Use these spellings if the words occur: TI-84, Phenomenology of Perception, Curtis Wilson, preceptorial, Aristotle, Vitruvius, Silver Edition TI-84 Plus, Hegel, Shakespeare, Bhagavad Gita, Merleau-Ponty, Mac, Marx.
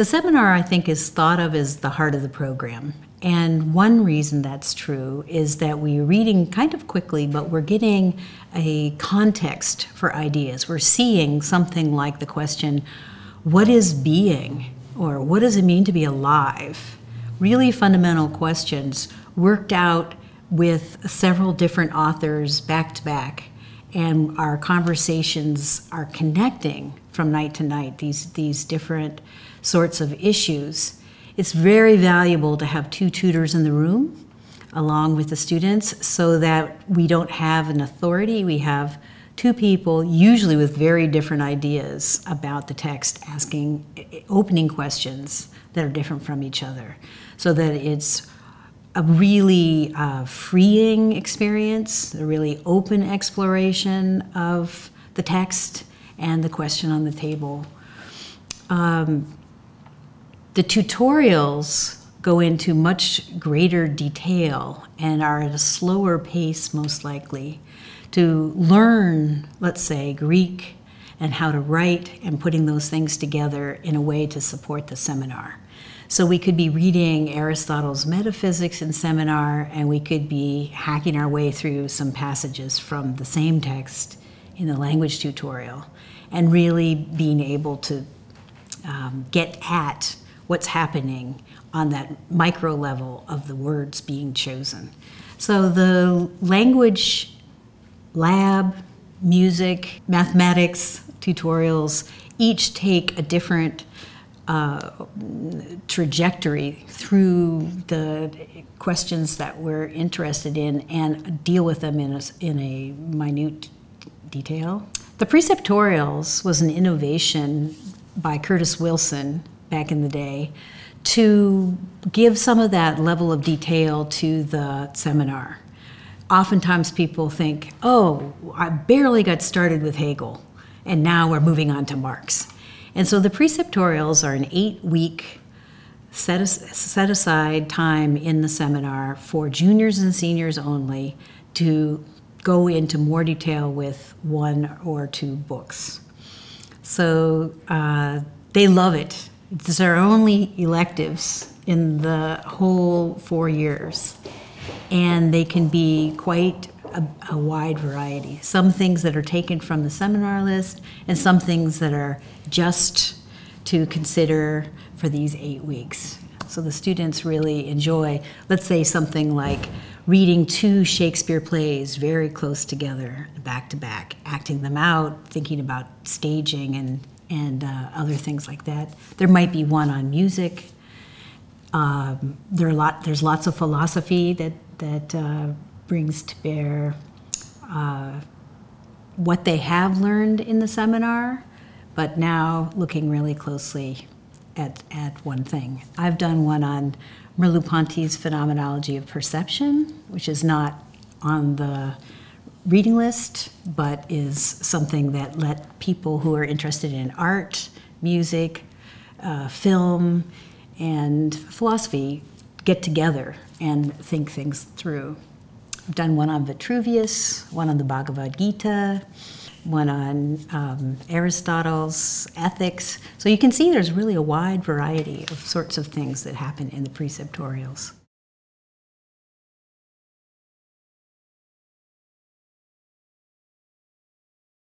The seminar, I think, is thought of as the heart of the program. And one reason that's true is that we're reading kind of quickly, but we're getting a context for ideas. We're seeing something like the question, what is being? Or what does it mean to be alive? Really fundamental questions worked out with several different authors back to back. And our conversations are connecting from night to night, these different sorts of issues. It's very valuable to have two tutors in the room along with the students so that we don't have an authority. We have two people, usually with very different ideas about the text, asking opening questions that are different from each other, so that it's a really freeing experience, a really open exploration of the text and the question on the table. The tutorials go into much greater detail and are at a slower pace, most likely, to learn, let's say, Greek and how to write and putting those things together in a way to support the seminar. So we could be reading Aristotle's Metaphysics in seminar, and we could be hacking our way through some passages from the same text in the language tutorial, and really being able to get at what's happening on that micro level of the words being chosen. So the language lab, music, mathematics tutorials each take a different trajectory through the questions that we're interested in and deal with them in a minute detail. The preceptorials was an innovation by Curtis Wilson back in the day to give some of that level of detail to the seminar. Oftentimes people think, oh, I barely got started with Hegel, and now we're moving on to Marx. And so the preceptorials are an 8-week set aside time in the seminar for juniors and seniors only to go into more detail with one or two books. So they love it. These are only electives in the whole 4 years, and they can be quite a wide variety. Some things that are taken from the seminar list, and some things that are just to consider for these 8 weeks. So the students really enjoy, let's say, something like reading 2 Shakespeare plays very close together, back to back, acting them out, thinking about staging and other things like that. There might be one on music. There's lots of philosophy that brings to bear what they have learned in the seminar, but now looking really closely at one thing. I've done one on Merleau-Ponty's Phenomenology of Perception, which is not on the reading list, but is something that let people who are interested in art, music, film, and philosophy get together and think things through. I've done one on Vitruvius, one on the Bhagavad Gita, one on Aristotle's ethics. So you can see there's really a wide variety of sorts of things that happen in the preceptorials.